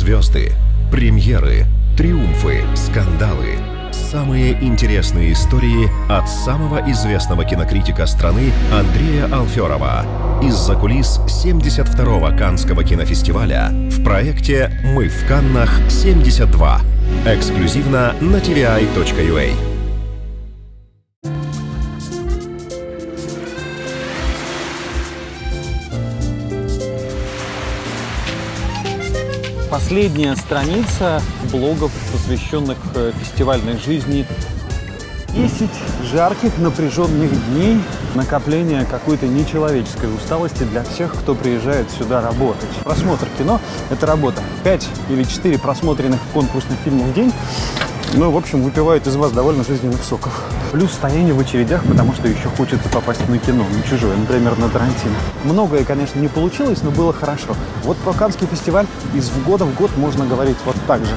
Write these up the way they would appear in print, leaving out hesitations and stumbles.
Звезды, премьеры, триумфы, скандалы. Самые интересные истории от самого известного кинокритика страны Андрея Алферова. Из-за кулис 72-го Каннского кинофестиваля в проекте «Мы в Каннах 72». Эксклюзивно на tvi.ua. Последняя страница блогов, посвященных фестивальной жизни. 10 жарких, напряженных дней, накопление какой-то нечеловеческой усталости для всех, кто приезжает сюда работать. Просмотр кино – это работа. 5 или 4 просмотренных конкурсных фильмов в день, ну, в общем, выпивают из вас довольно жизненных соков. Плюс стояние в очередях, потому что еще хочется попасть на кино, на чужое, например, на Тарантино. Многое, конечно, не получилось, но было хорошо. Вот про Каннский фестиваль из года в год можно говорить вот так же.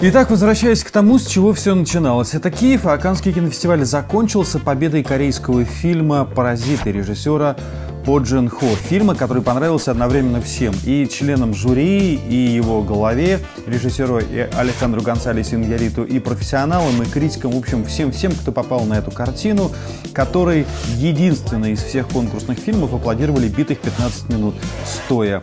Итак, возвращаясь к тому, с чего все начиналось. Это Киев, а Каннский кинофестиваль закончился победой корейского фильма «Паразиты» режиссера По Джин Хо. Фильма, который понравился одновременно всем. И членам жюри, и его главе, режиссеру Александру Гонсалесу Иньярриту, и профессионалам, и критикам, в общем, всем-всем, кто попал на эту картину, который единственный из всех конкурсных фильмов аплодировали битых 15 минут стоя.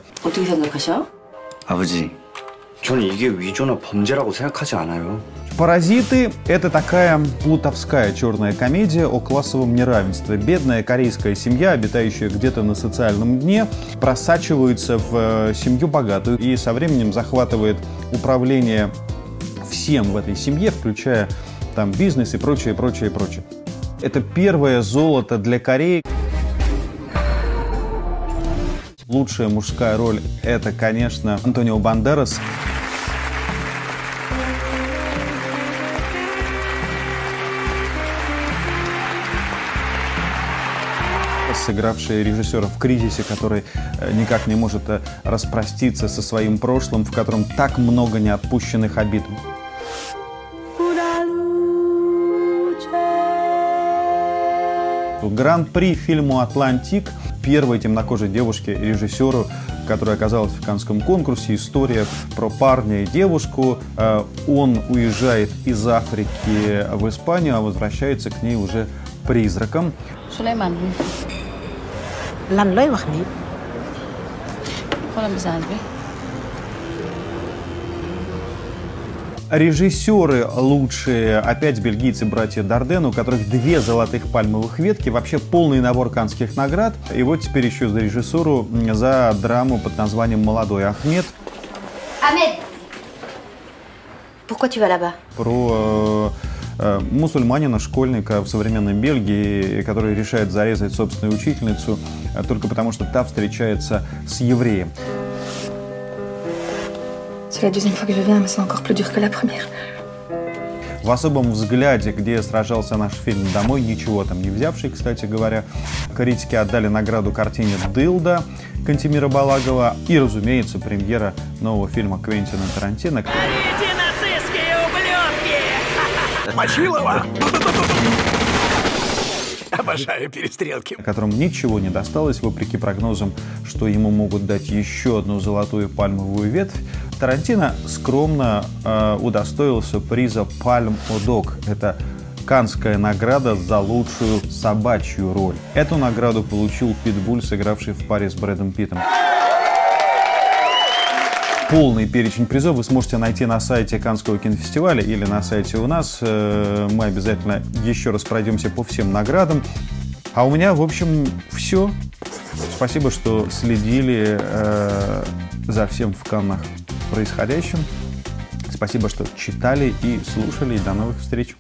«Паразиты» — это такая плутовская черная комедия о классовом неравенстве. Бедная корейская семья, обитающая где-то на социальном дне, просачивается в семью богатую и со временем захватывает управление всем в этой семье, включая там бизнес и прочее, прочее, прочее. Это первое золото для Кореи. Лучшая мужская роль — это, конечно, Антонио Бандерас. Сыгравший режиссера в кризисе, который никак не может распроститься со своим прошлым, в котором так много неотпущенных обид. Гран-при фильму «Атлантик» первой темнокожей девушке, режиссеру, которая оказалась в Каннском конкурсе. История про парня и девушку. Он уезжает из Африки в Испанию, а возвращается к ней уже призраком. Режиссеры лучшие, опять бельгийцы, братья Дарден, у которых 2 золотых пальмовых ветки, вообще полный набор каннских наград. И вот теперь еще за режиссуру, за драму под названием «Молодой Ахмед». Ахмед! Pourquoi tu vas là-bas? Про мусульманина, школьника в современной Бельгии, который решает зарезать собственную учительницу только потому, что та встречается с евреем. В «Особом взгляде», где сражался наш фильм «Домой», ничего там не взявший, кстати говоря, критики отдали награду картине «Дылда» Кантемира Балагова и, разумеется, премьера нового фильма Квентина Тарантино. Горите, нацистские ублюдки! Мачилова! Обожаю перестрелки. Которому ничего не досталось, вопреки прогнозам, что ему могут дать еще одну золотую пальмовую ветвь. Тарантино скромно удостоился приза «Пальм-о-дог». Это каннская награда за лучшую собачью роль. Эту награду получил питбуль, сыгравший в паре с Брэдом Питтом. Полный перечень призов вы сможете найти на сайте Каннского кинофестиваля или на сайте у нас. Мы обязательно еще раз пройдемся по всем наградам. А у меня, в общем, все. Спасибо, что следили за всем в Каннах происходящим. Спасибо, что читали и слушали. До новых встреч!